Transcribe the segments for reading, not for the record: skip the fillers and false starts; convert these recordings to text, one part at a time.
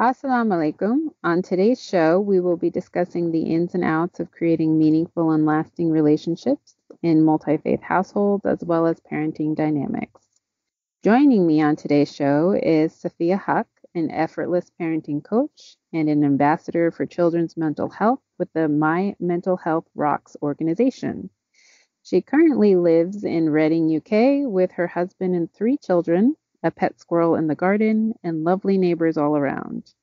Assalamu alaikum. On today's show, we will be discussing the ins and outs of creating meaningful and lasting relationships in multi-faith households, as well as parenting dynamics. Joining me on today's show is Safia Haque, an effortless parenting coach and an ambassador for children's mental health with the My Mental Health Rocks organization. She currently lives in Reading, UK, with her husband and 3 children, a pet squirrel in the garden, and lovely neighbors all around.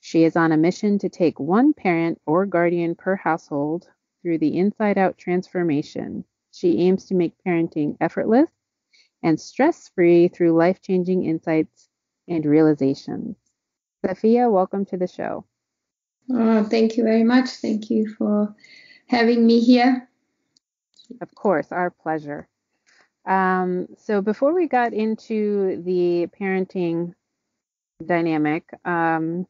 She is on a mission to take 1 parent or guardian per household through the inside-out transformation. She aims to make parenting effortless and stress-free through life-changing insights and realizations. Safia, welcome to the show. Oh, thank you very much. Thank you for having me here. Of course, our pleasure. So before we got into the parenting dynamic, I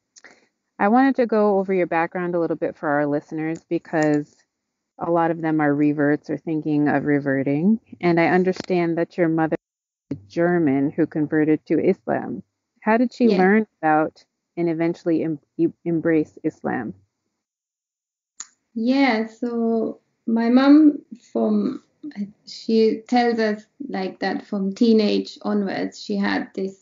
wanted to go over your background a little bit for our listeners, because a lot of them are reverts or thinking of reverting. And I understand that your mother is a German who converted to Islam. How did she learn about and eventually embrace Islam? Yeah, so my mom she tells us like that from teenage onwards, she had this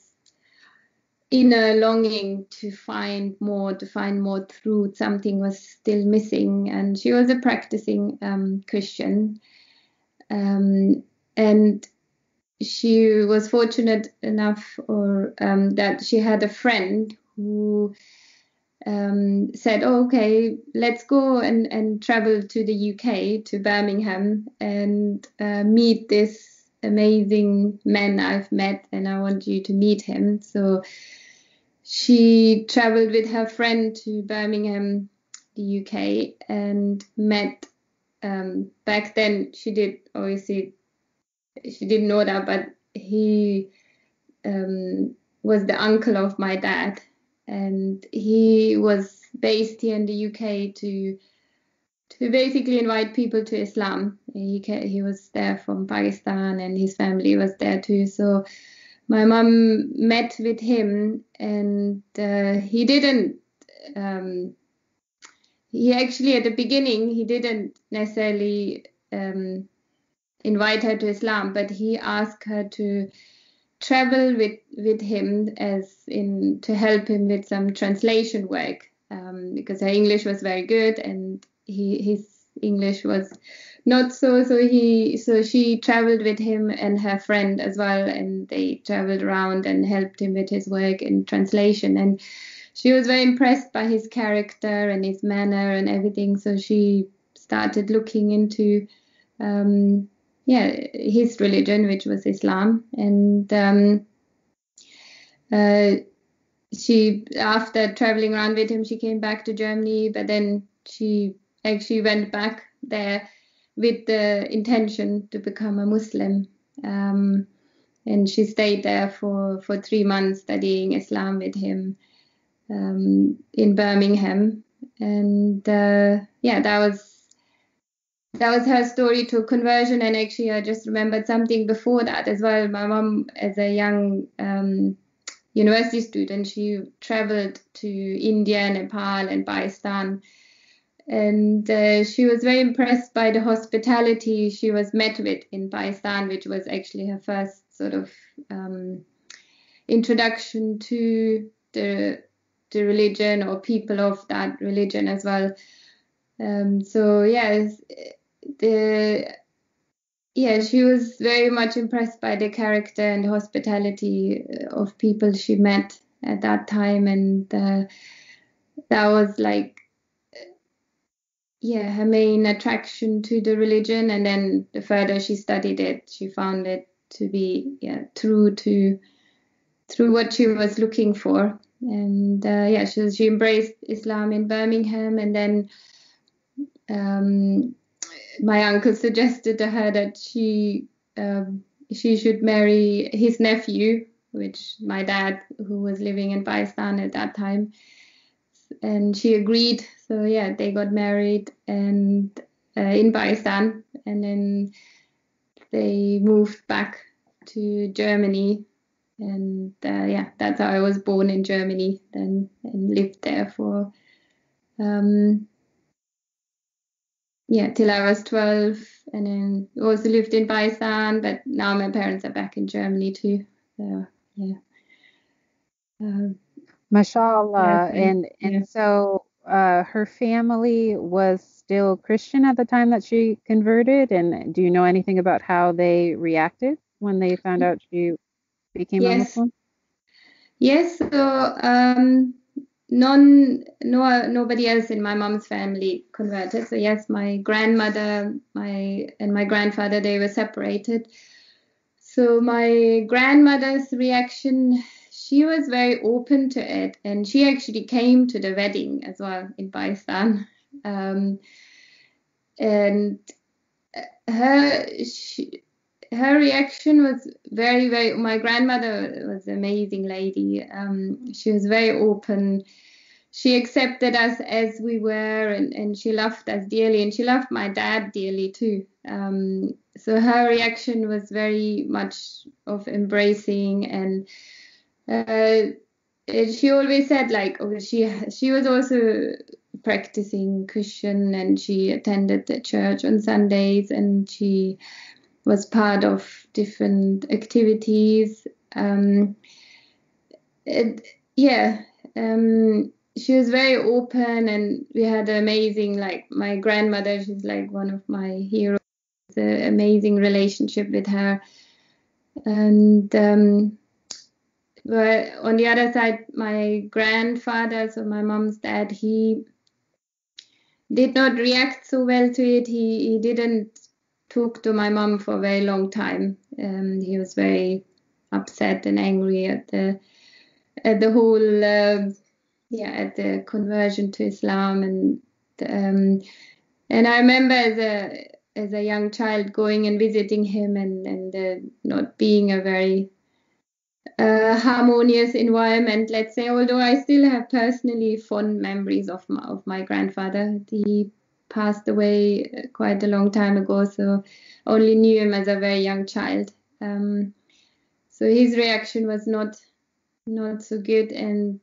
inner longing to find more truth. Something was still missing, and she was a practicing Christian. And she was fortunate enough that she had a friend who said, oh, okay, let's go and travel to the UK, to Birmingham, and meet this amazing man I've met, and I want you to meet him. So she traveled with her friend to Birmingham, the UK, and met, back then she didn't know that, but he was the uncle of my dad. And he was based here in the UK to basically invite people to Islam. He was there from Pakistan, and his family was there too. So my mum met with him, and he didn't necessarily invite her to Islam, but he asked her to travel with him to help him with some translation work, because her English was very good and his English was not so she traveled with him and her friend as well, and they traveled around and helped him with his work in translation. And she was very impressed by his character and his manner and everything, so she started looking into his religion, which was Islam. And she, after traveling around with him, she came back to Germany, but then she actually went back there with the intention to become a Muslim. And she stayed there for 3 months studying Islam with him in Birmingham. And that was her story to conversion. And actually, I just remembered something before that as well. My mom, as a young university student, she traveled to India, Nepal, and Pakistan. And she was very impressed by the hospitality she was met with in Pakistan, which was actually her first sort of introduction to the religion or people of that religion as well. She was very much impressed by the character and hospitality of people she met at that time. And that was her main attraction to the religion. And then the further she studied it, she found it to be true to what she was looking for. And she embraced Islam in Birmingham. And then my uncle suggested to her that she should marry his nephew, which my dad, who was living in Pakistan at that time, and she agreed. So they got married and in Pakistan, and then they moved back to Germany And that's how I was born in Germany then and lived there for, till I was 12, and then also lived in Baisan, but now my parents are back in Germany too. So, yeah. Mashallah. So her family was still Christian at the time that she converted. And do you know anything about how they reacted when they found out she became a Muslim? Yes. So nobody else in my mom's family converted. So yes, my grandmother, and my grandfather, they were separated. So my grandmother's reaction, she was very open to it, and she actually came to the wedding as well in Pakistan. And her reaction was very, very. My grandmother was an amazing lady. She was very open. She accepted us as we were, and she loved us dearly, and she loved my dad dearly too. So her reaction was very much of embracing, and she always said she was also practicing Christian, and she attended the church on Sundays, and she was part of different activities. She was very open, and we had amazing, my grandmother, she's one of my heroes, an amazing relationship with her. And but on the other side, my grandfather, so my mom's dad, he did not react so well to it. He didn't talk to my mom for a very long time. He was very upset and angry at the conversion to Islam. And and I remember as a young child going and visiting him, and not being a very harmonious environment, let's say, although I still have personally fond memories of my grandfather. He passed away quite a long time ago, so only knew him as a very young child. So his reaction was not so good, and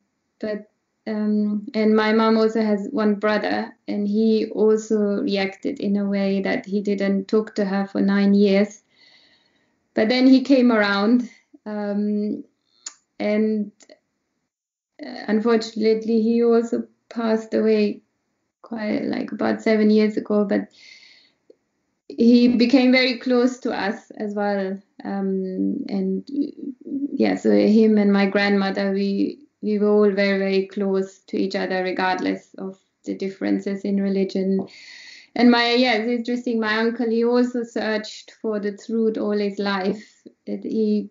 my mom also has one brother, and he also reacted in a way that he didn't talk to her for 9 years, but then he came around. And unfortunately, he also passed away quite about 7 years ago, but he became very close to us as well. So him and my grandmother, we were all very, very close to each other, regardless of the differences in religion. And it's interesting, my uncle, he also searched for the truth all his life. He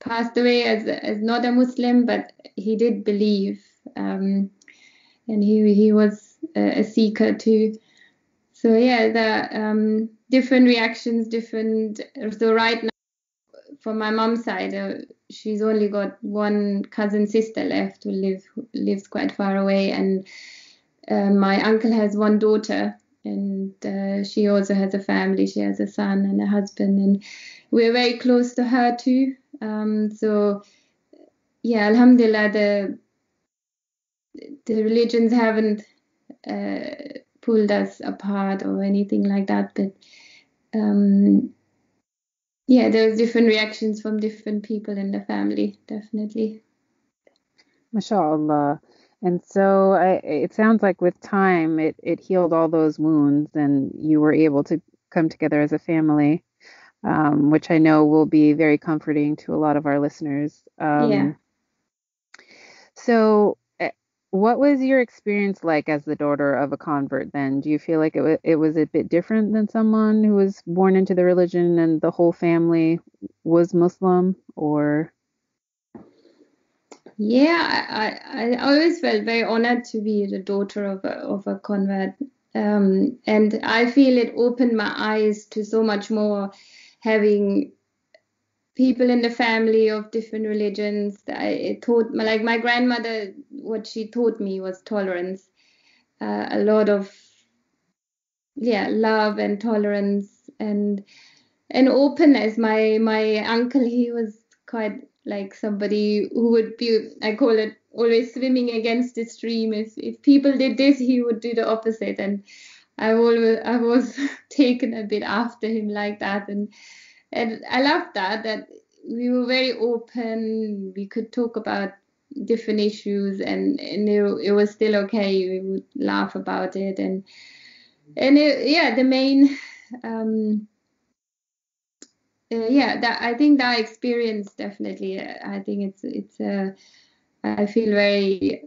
passed away as not a Muslim, but he did believe, and he was a seeker too. So the different reactions, different. So right now, from my mom's side, she's only got one cousin sister left who lives quite far away, and my uncle has one daughter, and she also has a family. She has a son and a husband, and we're very close to her too. Alhamdulillah, the religions haven't pulled us apart or anything like that, but there's different reactions from different people in the family, definitely. MashaAllah. And so it sounds like with time it healed all those wounds, and you were able to come together as a family. Which I know will be very comforting to a lot of our listeners. So what was your experience like as the daughter of a convert then? Do you feel like it was a bit different than someone who was born into the religion and the whole family was Muslim, or? Yeah, I always felt very honored to be the daughter of a convert. And I feel it opened my eyes to so much more, having people in the family of different religions. It taught me, my grandmother, what she taught me was tolerance, a lot of love and tolerance and openness. My uncle, he was quite like somebody who would be, I call it always swimming against the stream. If people did this, he would do the opposite. And I was taken a bit after him like that. And I loved that we were very open. We could talk about different issues and it was still okay. We would laugh about it. And the main... I think that experience definitely. I think it's I feel very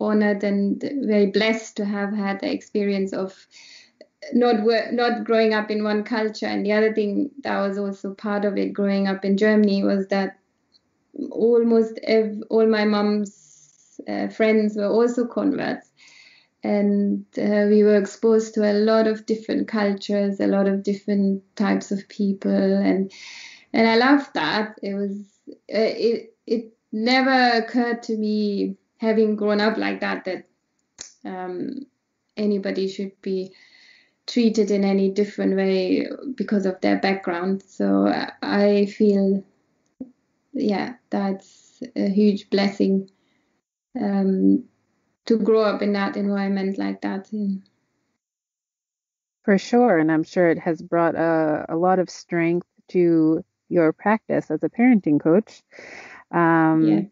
honored and very blessed to have had the experience of not growing up in one culture. And the other thing that was also part of it, growing up in Germany, was that almost all my mom's friends were also converts. And we were exposed to a lot of different cultures, a lot of different types of people, and I loved that. It was it never occurred to me, having grown up like that anybody should be treated in any different way because of their background. So I feel, that's a huge blessing. To grow up in that environment like that. Yeah. For sure. And I'm sure it has brought a lot of strength to your practice as a parenting coach. Yes.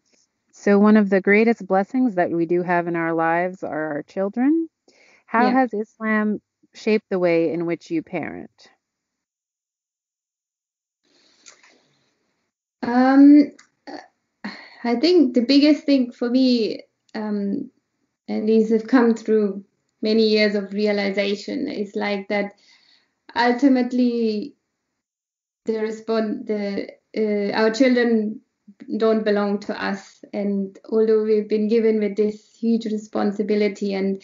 So one of the greatest blessings that we do have in our lives are our children. How has Islam shaped the way in which you parent? I think the biggest thing for me, and these have come through many years of realization, it's like that ultimately our children don't belong to us. And although we've been given with this huge responsibility and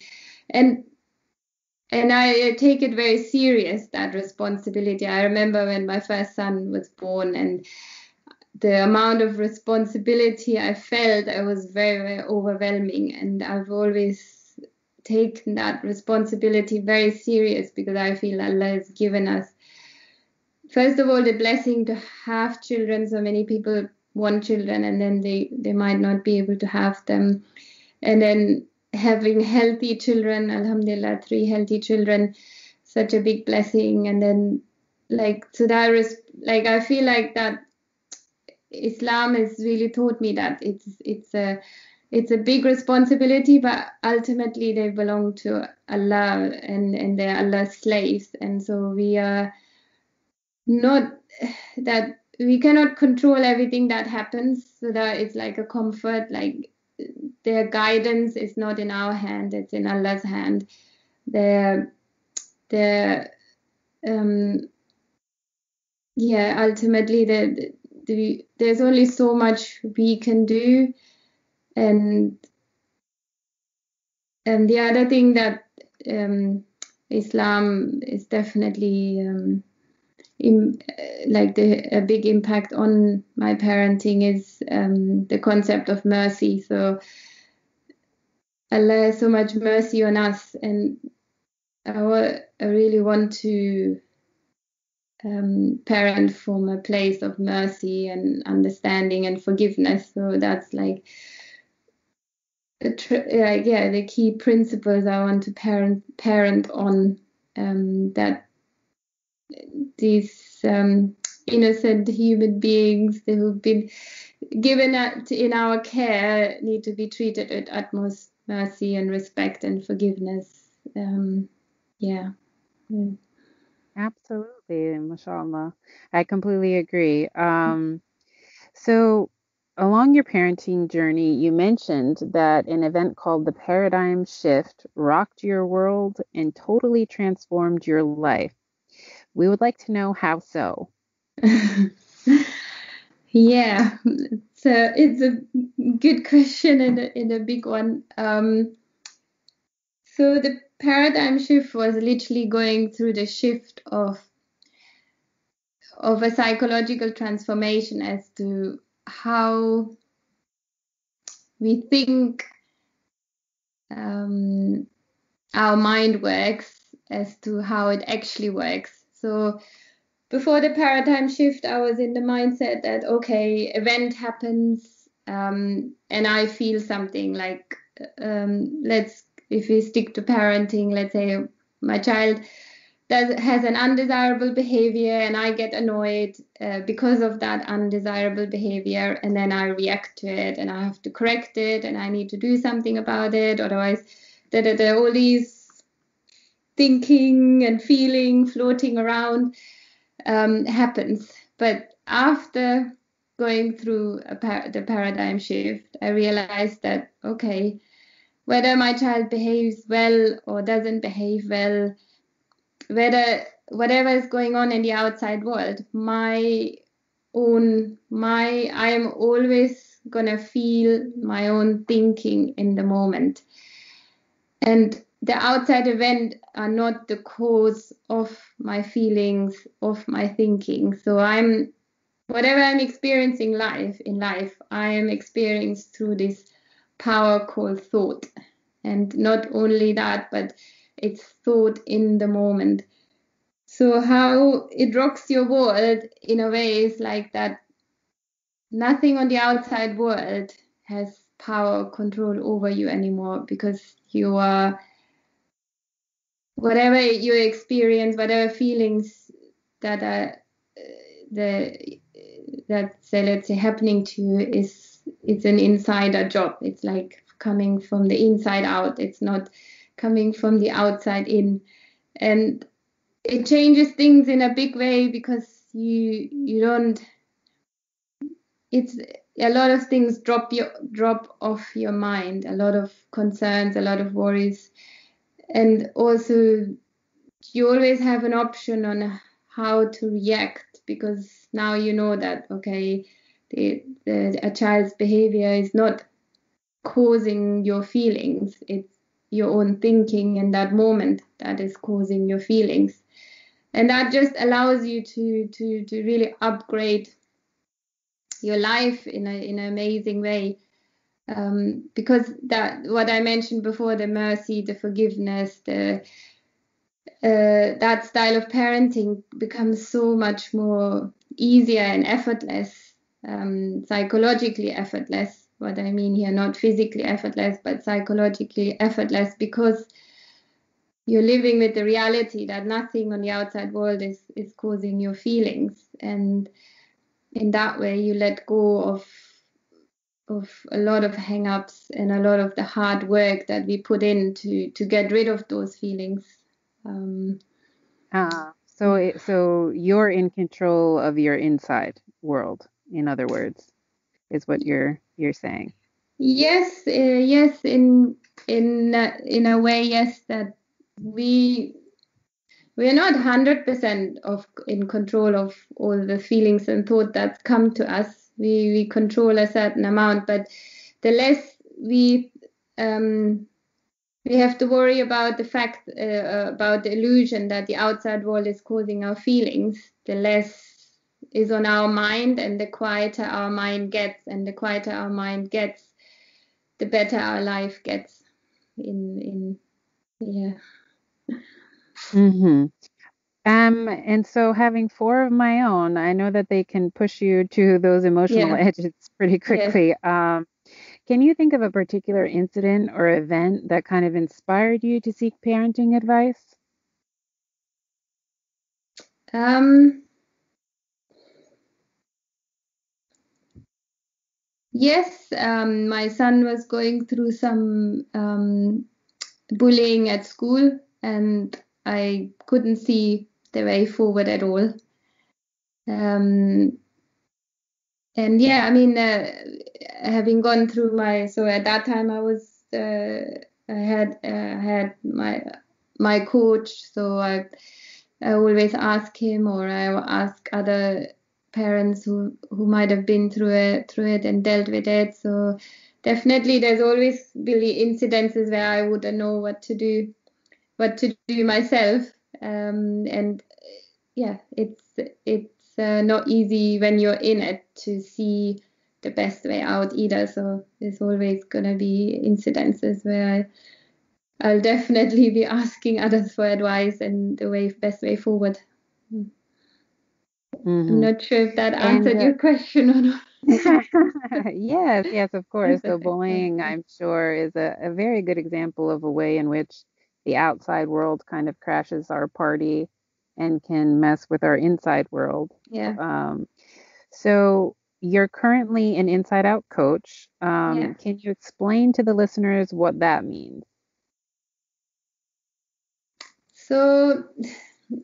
I take it very serious, that responsibility. I remember when my first son was born and the amount of responsibility I felt, I was very, very overwhelming. And I've always taken that responsibility very serious, because I feel Allah has given us, first of all, the blessing to have children. So many people want children and then they might not be able to have them. And then having healthy children, alhamdulillah, 3 healthy children, such a big blessing. And then I feel like that Islam has really taught me that it's a big responsibility, but ultimately they belong to Allah and they're Allah's slaves. And so we cannot control everything that happens. So that it's like a comfort, like their guidance is not in our hand, it's in Allah's hand. Ultimately there's only so much we can do. And the other thing that Islam is definitely a big impact on my parenting is the concept of mercy. So Allah has so much mercy on us, and I really want to parent from a place of mercy and understanding and forgiveness. So that's the key principles I want to parent on, that these innocent human beings who've been given in our care need to be treated with utmost mercy and respect and forgiveness. Absolutely, mashallah. I completely agree. So along your parenting journey, you mentioned that an event called the Paradigm Shift rocked your world and totally transformed your life. We would like to know how so. So it's a good question and a big one. So the Paradigm Shift was literally going through the shift of a psychological transformation as to how we think our mind works as to how it actually works. So before the paradigm shift, I was in the mindset that, okay, event happens and I feel something like, if we stick to parenting, let's say my child has an undesirable behavior and I get annoyed because of that undesirable behavior, and then I react to it and I have to correct it and I need to do something about it. Otherwise, all these thinking and feeling floating around happens. But after going through the paradigm shift, I realized that, okay, whether my child behaves well or doesn't behave well, whether whatever is going on in the outside world, I am always gonna feel my own thinking in the moment, and the outside event are not the cause of my feelings, of my thinking. So whatever I'm experiencing in life, I am experienced through this power called thought. And not only that, but it's thought in the moment. So how it rocks your world in a way is like that nothing on the outside world has power or control over you anymore, because you are, whatever you experience, whatever feelings that are let's say happening to you, it's an insider job. It's like coming from the inside out. It's not coming from the outside in, and it changes things in a big way, because you don't, it's a lot of things drop off your mind, a lot of concerns, a lot of worries, and also you always have an option on how to react, because now you know that, okay, a child's behavior is not causing your feelings, it's your own thinking in that moment that is causing your feelings. And that just allows you to really upgrade your life in an amazing way, because that, what I mentioned before, the mercy, the forgiveness, that style of parenting becomes so much more easier and effortless, psychologically effortless. What I mean here, not physically effortless, but psychologically effortless, because you're living with the reality that nothing on the outside world is causing your feelings. And in that way, you let go of a lot of hang-ups and a lot of the hard work that we put in to get rid of those feelings. So you're in control of your inside world, in other words, is what you're saying. Yes, yes, in a way, yes, that we're not 100% in control of all the feelings and thought that come to us. We control a certain amount, but the less we have to worry about the fact, about the illusion that the outside world is causing our feelings, the less is on our mind, and the quieter our mind gets, the better our life gets. And so having four of my own, I know that they can push you to those emotional edges pretty quickly. Can you think of a particular incident or event that kind of inspired you to seek parenting advice? Yes, my son was going through some bullying at school, and I couldn't see the way forward at all. Having gone through so at that time I was, I had my coach, so I always ask him, or I will ask other parents who might have been through it and dealt with it. So definitely there's always really incidences where I wouldn't know what to do myself, it's not easy when you're in it to see the best way out either. So there's always gonna be incidences where I'll definitely be asking others for advice and the best way forward. Mm-hmm. I'm not sure if that answered your question or not. Yes, of course. So bullying, I'm sure, is a very good example of a way in which the outside world kind of crashes our party and can mess with our inside world. Yeah. So you're currently an Inside Out coach. Can you explain to the listeners what that means? So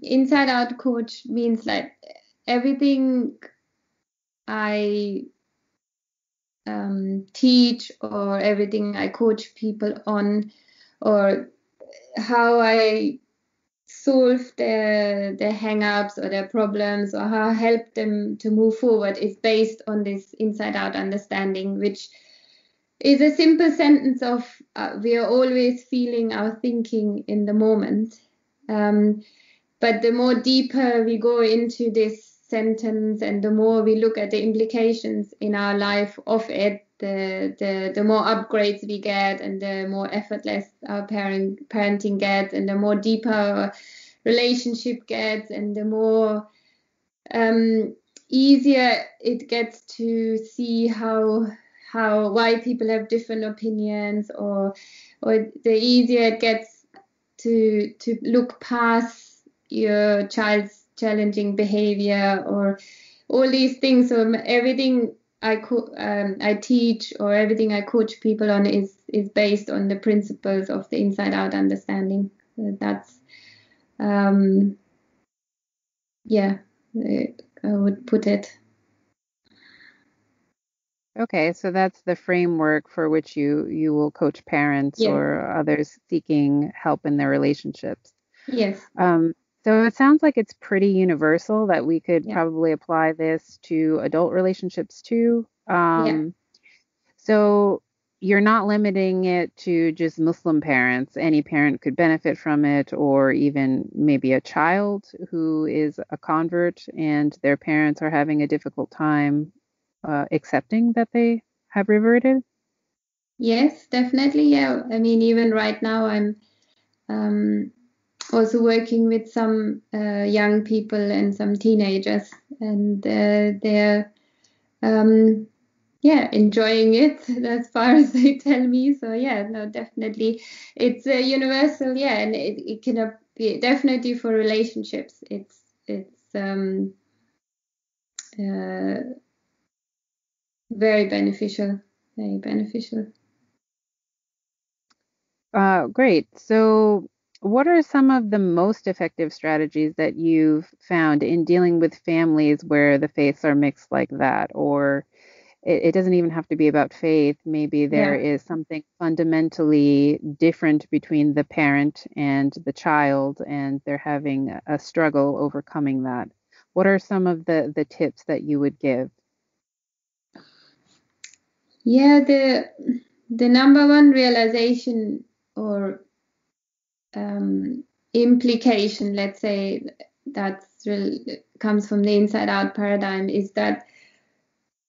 Inside Out coach means like everything I teach or everything I coach people on, or how I solve their hang-ups or their problems, or how I help them to move forward, is based on this inside-out understanding, which is a simple sentence of we are always feeling our thinking in the moment. But the more deeper we go into this sentence and the more we look at the implications in our life of it, the more upgrades we get and the more effortless our parenting gets, and the more deeper our relationship gets, and the more easier it gets to see why people have different opinions, or the easier it gets to look past your child's challenging behavior, or all these things. So everything I teach or everything I coach people on is based on the principles of the inside out understanding. That's I would put it. Okay, so that's the framework for which you will coach parents or others seeking help in their relationships. Yes. So it sounds like it's pretty universal, that we could probably apply this to adult relationships too. So you're not limiting it to just Muslim parents. Any parent could benefit from it, or even maybe a child who is a convert and their parents are having a difficult time accepting that they have reverted. Yes, definitely. Yeah. I mean, even right now I'm also working with some young people and some teenagers, and they're enjoying it as far as they tell me. So definitely it's universal, and it can be definitely for relationships. It's very beneficial. Great. So what are some of the most effective strategies that you've found in dealing with families where the faiths are mixed like that? Or it doesn't even have to be about faith. Maybe there is something fundamentally different between the parent and the child, and they're having a struggle overcoming that. What are some of the tips that you would give? Yeah, the number one realization or implication, let's say, that comes from the inside out paradigm, is that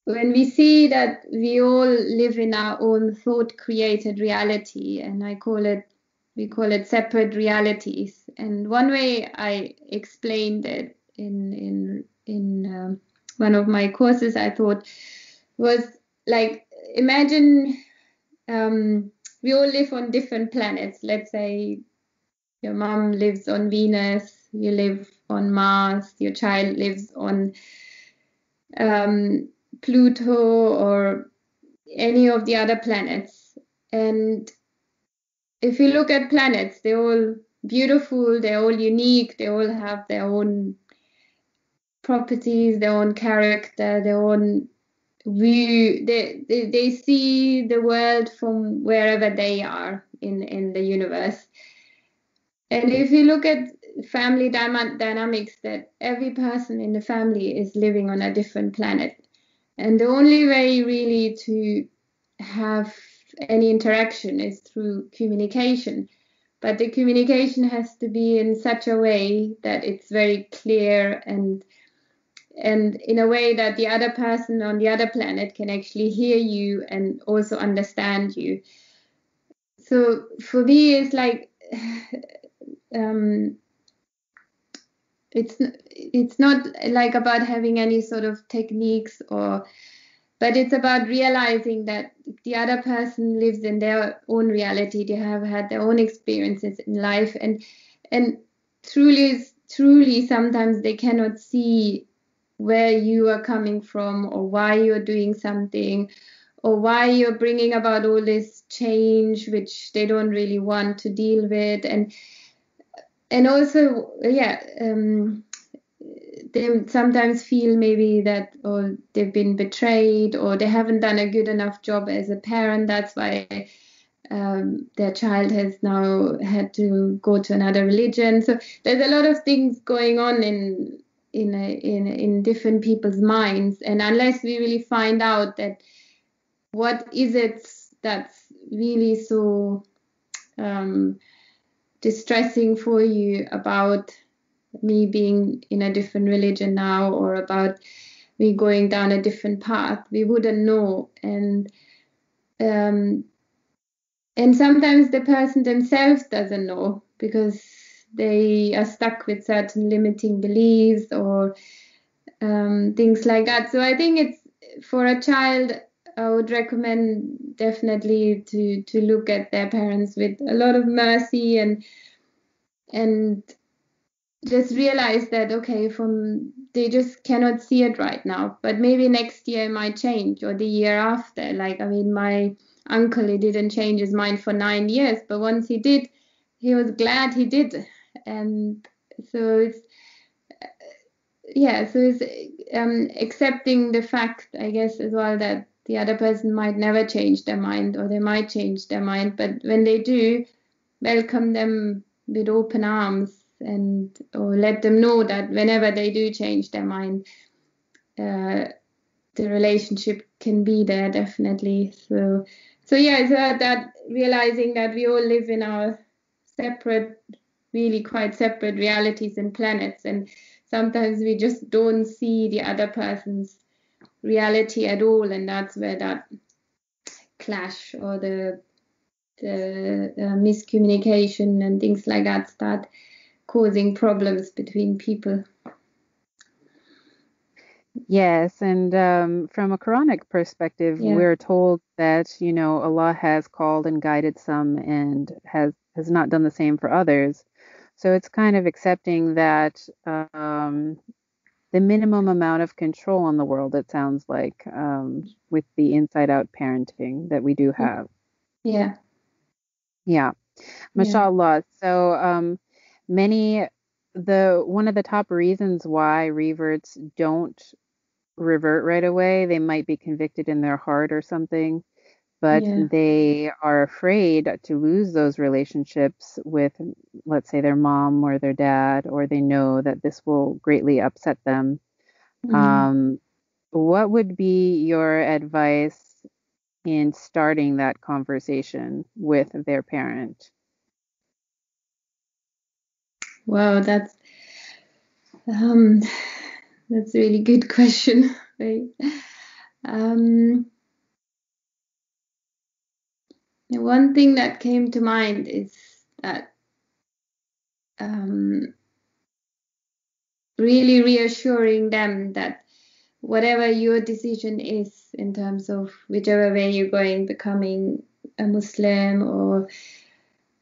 when we see that we all live in our own thought created reality, and we call it separate realities. And one way I explained it in one of my courses, I thought, was like, imagine we all live on different planets. Let's say your mom lives on Venus, you live on Mars, your child lives on Pluto or any of the other planets. And if you look at planets, they're all beautiful, they're all unique, they all have their own properties, their own character, their own view. They see the world from wherever they are in the universe. And if you look at family dynamics, that every person in the family is living on a different planet. And the only way really to have any interaction is through communication. But the communication has to be in such a way that it's very clear, and in a way that the other person on the other planet can actually hear you and also understand you. So for me, it's like It's not like about having any sort of techniques or, but it's about realizing that the other person lives in their own reality. They have had their own experiences in life, and truly sometimes they cannot see where you are coming from or why you're doing something or why you're bringing about all this change, which they don't really want to deal with. And also, they sometimes feel maybe that or they've been betrayed or they haven't done a good enough job as a parent. That's why their child has now had to go to another religion. So there's a lot of things going on in different people's minds. And unless we really find out that what is it that's really so distressing for you about me being in a different religion now or about me going down a different path, we wouldn't know. And sometimes the person themselves doesn't know because they are stuck with certain limiting beliefs or things like that. So I think it's for a child, I would recommend definitely to look at their parents with a lot of mercy and just realize that, okay, they just cannot see it right now, but maybe next year it might change or the year after. Like, I mean, my uncle, he didn't change his mind for 9 years, but once he did, he was glad he did. And so it's accepting the fact, I guess, as well, that the other person might never change their mind, or they might change their mind, but when they do, welcome them with open arms or let them know that whenever they do change their mind, the relationship can be there, definitely. So that realizing that we all live in our separate, really quite separate realities and planets, and sometimes we just don't see the other person's reality at all, and that's where that clash or the miscommunication and things like that start causing problems between people. Yes, and from a Quranic perspective, We're told that Allah has called and guided some, and has not done the same for others. So it's kind of accepting that. The minimum amount of control on the world, it sounds like, with the inside out parenting that we do have. Yeah. Mashallah. So one of the top reasons why reverts don't revert right away, they might be convicted in their heart or something, but they are afraid to lose those relationships with, let's say, their mom or their dad, or they know that this will greatly upset them. Mm-hmm. What would be your advice in starting that conversation with their parent? Wow, that's a really good question. The one thing that came to mind is that really reassuring them that whatever your decision is in terms of whichever way you're going, becoming a Muslim or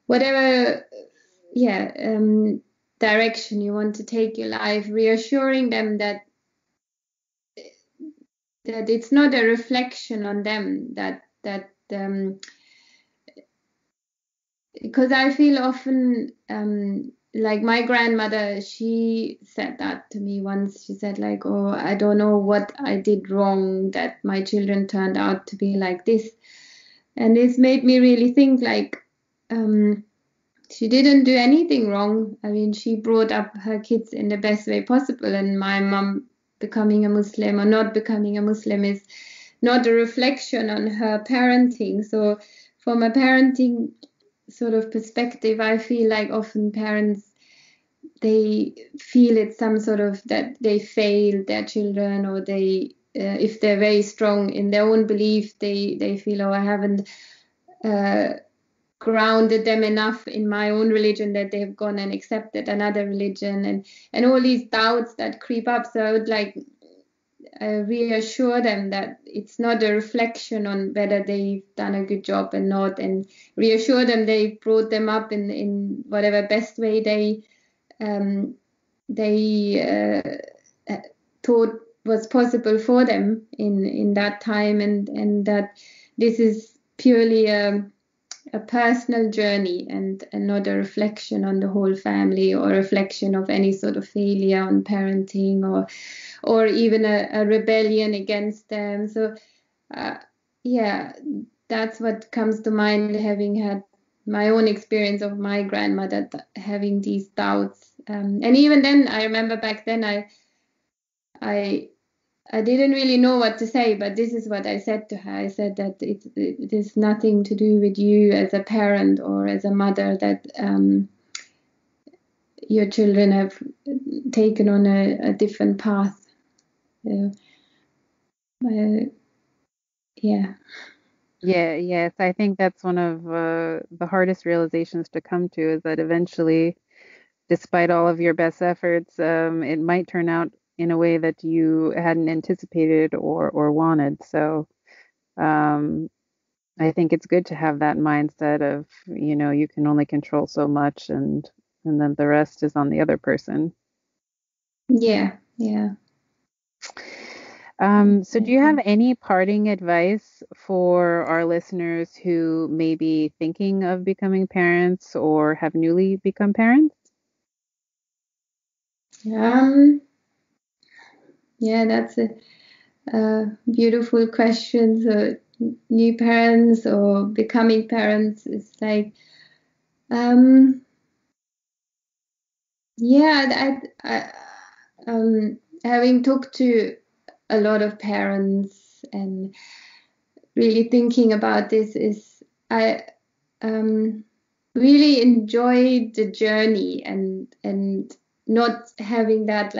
whatever direction you want to take your life, reassuring them that it's not a reflection on them, because I feel often, like my grandmother, she said that to me once. She said, like, oh, I don't know what I did wrong that my children turned out to be like this. And this made me really think, like, she didn't do anything wrong. I mean, she brought up her kids in the best way possible. And my mom becoming a Muslim or not becoming a Muslim is not a reflection on her parenting. So from a parenting sort of perspective, I feel like often parents, they feel it's some sort of that they failed their children, or they if they're very strong in their own belief, they feel, oh, I haven't grounded them enough in my own religion that they've gone and accepted another religion, and all these doubts that creep up. So I would like reassure them that it's not a reflection on whether they've done a good job or not, and reassure them they brought them up in whatever best way they thought was possible for them in that time, and that this is purely a personal journey and not a reflection on the whole family or a reflection of any sort of failure on parenting or even a rebellion against them. So, that's what comes to mind, having had my own experience of my grandmother having these doubts. And even then, I remember back then I didn't really know what to say, but this is what I said to her. I said that it is nothing to do with you as a parent or as a mother that your children have taken on a different path. Yes, I think that's one of the hardest realizations to come to, is that eventually, despite all of your best efforts, it might turn out in a way that you hadn't anticipated or wanted. So I think it's good to have that mindset of, you can only control so much, and then the rest is on the other person. Yeah. So do you have any parting advice for our listeners who may be thinking of becoming parents or have newly become parents? Yeah, that's a beautiful question. So new parents or becoming parents, it's like, I having talked to a lot of parents and really thinking about this, is I really enjoyed the journey and not having that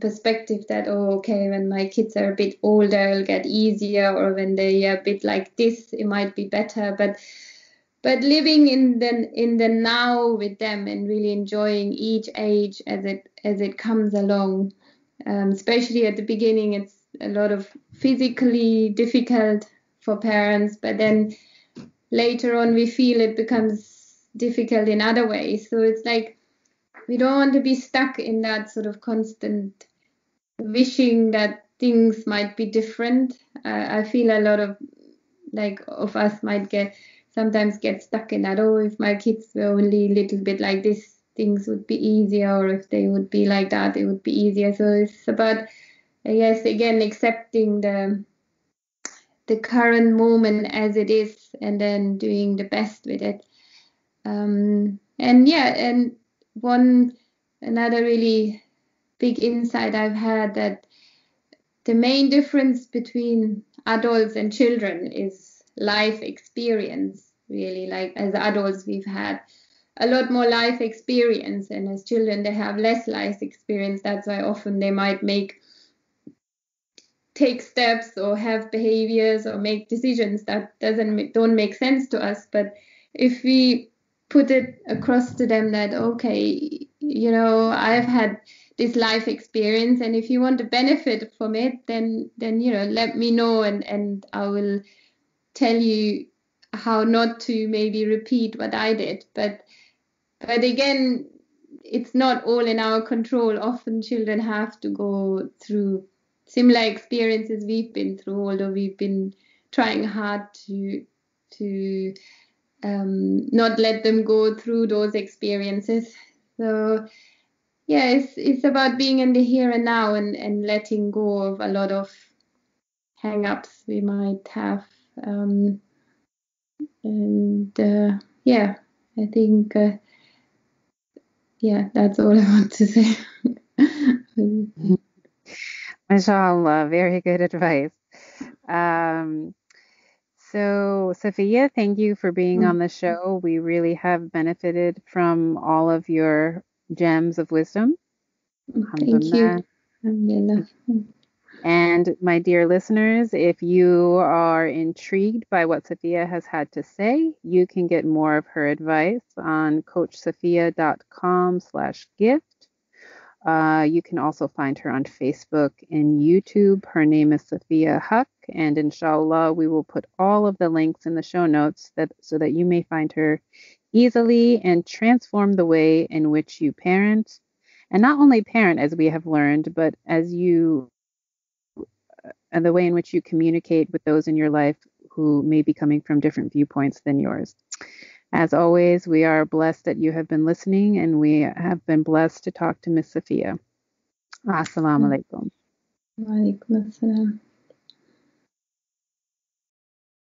perspective that, when my kids are a bit older, it'll get easier, or when they are a bit like this, it might be better. But living in the now with them and really enjoying each age as it comes along, especially at the beginning, it's a lot of physically difficult for parents, but then later on we feel it becomes difficult in other ways. So it's like, we don't want to be stuck in that sort of constant wishing that things might be different. I feel a lot of us might sometimes get stuck in that. If my kids were only a little bit like this, things would be easier, or if they would be like that, it would be easier. So it's about, accepting the current moment as it is, and then doing the best with it. Another really big insight I've had, that the main difference between adults and children is life experience, really. Like, as adults, we've had a lot more life experience, and as children, they have less life experience. That's why often they might take steps or have behaviors or make decisions that don't make sense to us. But if we put it across to them that, I've had this life experience, and if you want to benefit from it, then let me know, and I will tell you how not to maybe repeat what I did. But again, it's not all in our control. Often children have to go through similar experiences we've been through, although we've been trying hard to not let them go through those experiences. So it's about being in the here and now, and letting go of a lot of hang-ups we might have. I think that's all I want to say. Mashallah, very good advice. So, Safia, thank you for being on the show. We really have benefited from all of your gems of wisdom. Thank you. And my dear listeners, if you are intrigued by what Safia has had to say, you can get more of her advice on coachsophia.com/gift. You can also find her on Facebook and YouTube. Her name is Safia Haque, and inshallah, we will put all of the links in the show notes so that you may find her easily and transform the way in which you parent. And not only parent, as we have learned, but as you and the way in which you communicate with those in your life who may be coming from different viewpoints than yours. As always, we are blessed that you have been listening, and we have been blessed to talk to Miss Safia. Assalamu alaikum. Wa alaikum assalam.